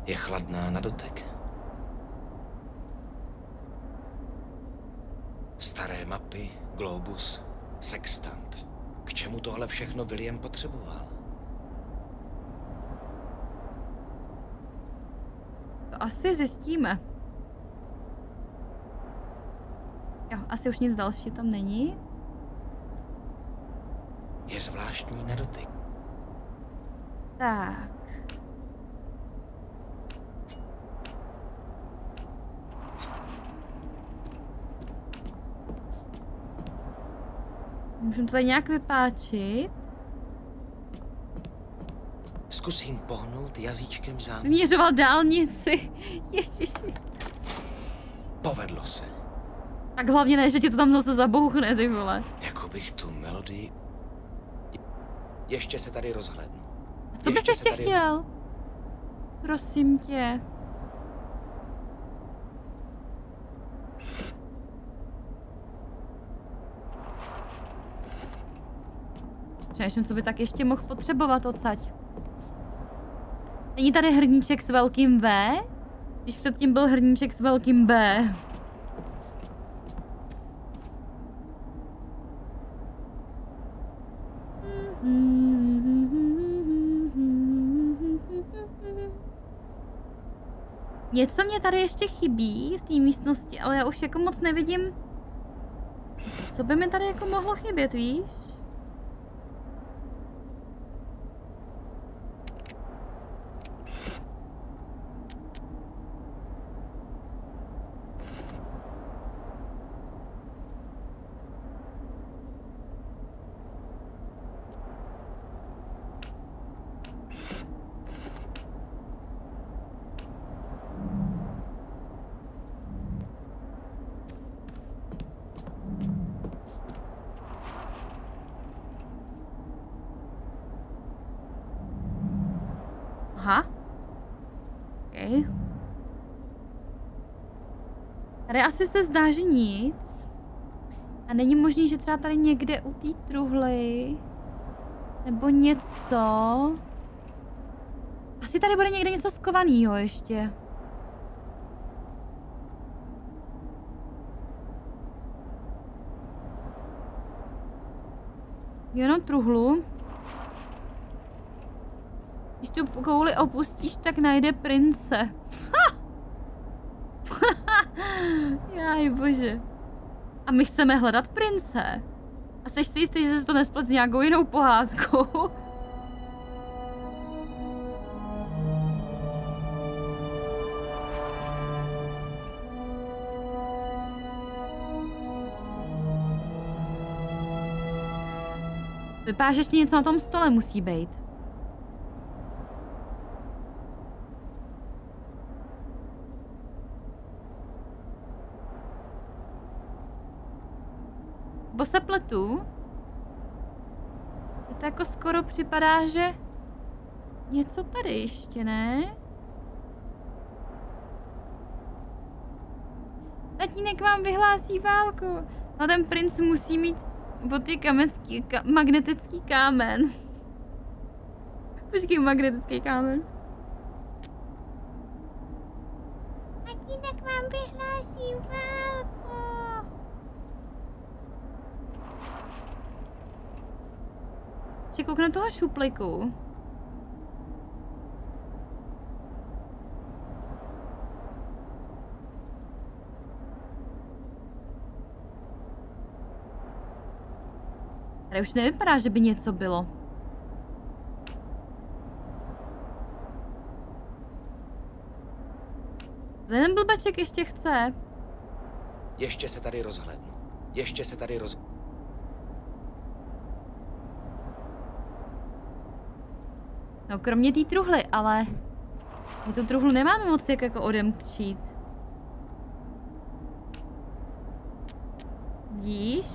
Je chladná na dotek. Staré mapy, globus, sextant. K čemu tohle všechno William potřeboval? To asi zjistíme. Jo, asi už nic dalšího tam není. Je zvláštní na dotek. Tak. Můžeme to tady nějak vypáčit. Zkusím pohnout jazyčkem zámku. Vyměřoval dálnici. Ježiši. Povedlo se. Tak hlavně ne, že ti to tam zase zabouchne, ty vole. Jako bych tu melodii... Ještě se tady rozhlednu. A co bys ještě tady... chtěl? Prosím tě. Přemýšlím, co by tak ještě mohl potřebovat odsaď. Není tady hrníček s velkým V? Když předtím byl hrníček s velkým B. Něco mě tady ještě chybí v té místnosti, ale já už jako moc nevidím, co by mi tady jako mohlo chybět, víš? Tady asi se zdá, že nic. A není možný, že třeba tady někde u té truhly nebo něco. Asi tady bude někde něco skovaného ještě. Jenom truhlu. Když tu kouli opustíš, tak najde prince. Jaj bože. A my chceme hledat prince. A seš si jistý, že se to nesplet s nějakou jinou pohádkou? Vypadá, že ještě něco na tom stole musí být. Se pletu. Je to jako skoro připadá, že něco tady ještě, ne? Tatínek vám vyhlásí válku. A ten princ musí mít boty kamenský, ka, magnetický kámen. Počkej, magnetický kámen. Tatínek vám vyhlásí válku. Kouk na toho šupliku. Tady už nevypadá, že by něco bylo. Ten blbaček ještě chce. Ještě se tady rozhlédnu. Ještě se tady roz. No kromě té truhly, ale my tu truhlu nemáme moc jak jako odemčít. Vidíš?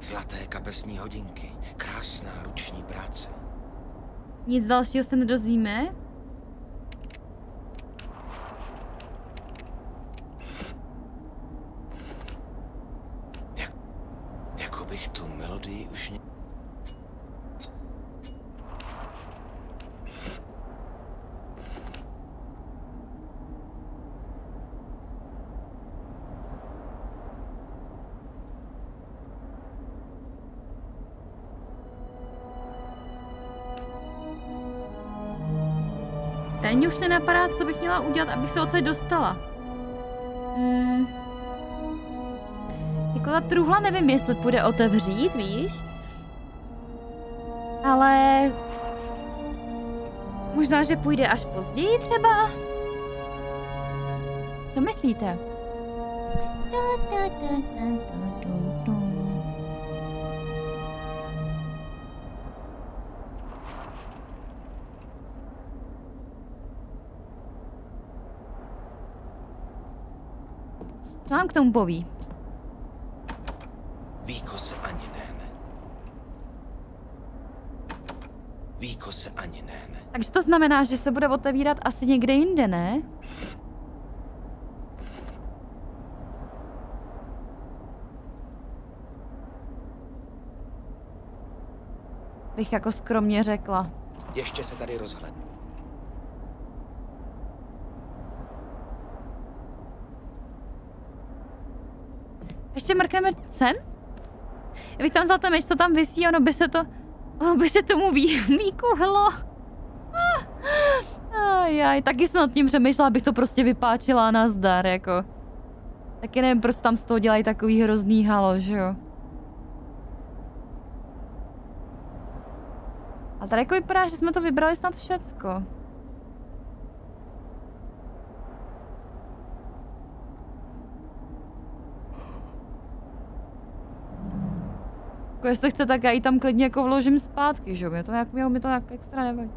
Zlaté kapesní hodinky, krásná ruční práce. Nic dalšího se nedozvíme. Mně už nenapadá, co bych měla udělat, abych se odsaď dostala. Mm. Jako ta truhla nevím, jestli půjde otevřít, víš? Ale... možná, že půjde až později třeba? Co myslíte? Co vám k tomu poví? Víko se ani nehne. Víko se ani nehne. Takže to znamená, že se bude otevírat asi někde jinde, ne? Bych jako skromně řekla. Ještě se tady rozhlednu. Ještě mrkneme sem? Kdybych tam vzal ten meč, co tam visí, ono by se to... Ono by se tomu vykuhlo. Ajaj, taky jsem nad tím přemýšlela, abych to prostě vypáčila na zdar, jako. Taky nevím, proč tam z toho dělají takový hrozný halo, že jo. A tady jako vypadá, že jsme to vybrali snad všecko. Jako jestli chce, tak já ji tam klidně jako vložím zpátky, že jo, mě to nějak, mě to nějak extra nevadí.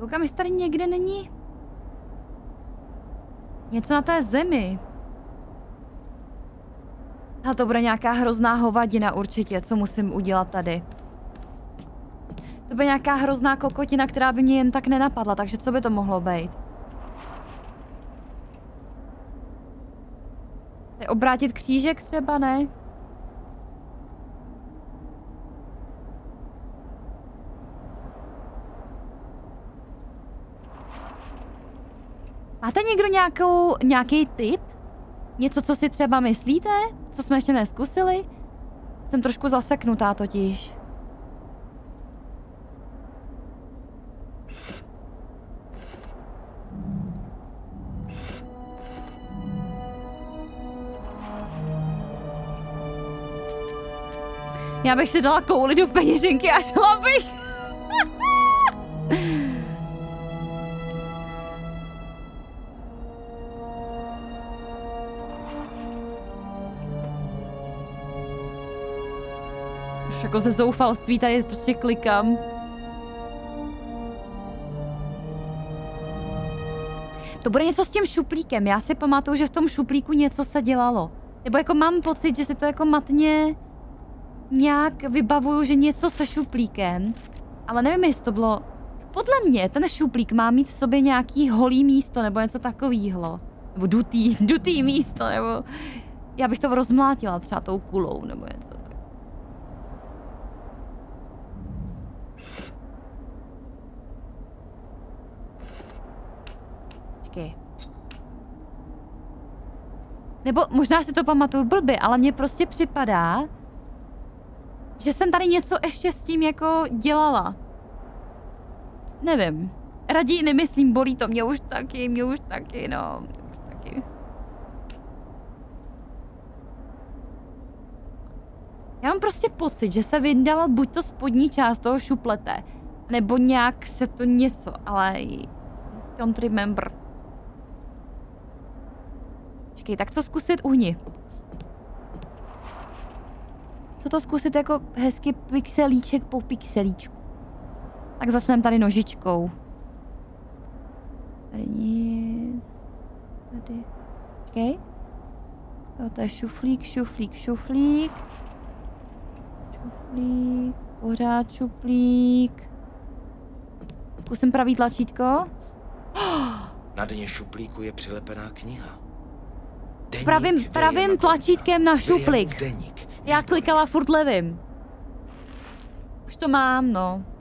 Koukám, jestli tady někde není něco na té zemi. A to bude nějaká hrozná hovadina určitě, co musím udělat tady. To by nějaká hrozná kokotina, která by mě jen tak nenapadla, takže co by to mohlo být? Tady obrátit křížek třeba, ne? Máte někdo nějakou, nějaký tip? Něco, co si třeba myslíte? Co jsme ještě neskusili? Jsem trošku zaseknutá totiž. Já bych si dala kouli do peněženky a šla bych. Už jako ze zoufalství tady prostě klikám. To bude něco s tím šuplíkem. Já si pamatuju, že v tom šuplíku něco se dělalo. Nebo jako mám pocit, že si to jako matně... nějak vybavuju, že něco se šuplíkem, ale nevím, jestli to bylo... Podle mě ten šuplík má mít v sobě nějaký holý místo, nebo něco takovýhlo. Nebo dutý, dutý místo, nebo... Já bych to rozmlátila třeba tou kulou, nebo něco. Počkej. Nebo možná si to pamatuju blbě, ale mně prostě připadá, že jsem tady něco ještě s tím jako dělala. Nevím. Raději nemyslím, bolí to mě už taky, mě už taky, no. Už taky. Já mám prostě pocit, že se vyndala buď to spodní část toho šuplete, nebo nějak se to něco, ale... Don't remember. Počkej, tak co zkusit uhni? Co to zkusit jako hezky pixelíček po pixelíčku. Tak začneme tady nožičkou. Tady nic. Tady. Okay. Jo, to je šuflík, šuflík, šuflík. Šuflík, pořád šuflík. Zkusím pravý tlačítko. Na dně šuplíku je přilepená kniha. Deník, pravým pravým tlačítkem na šuplík. Já klikala furt levým. Už to mám, no.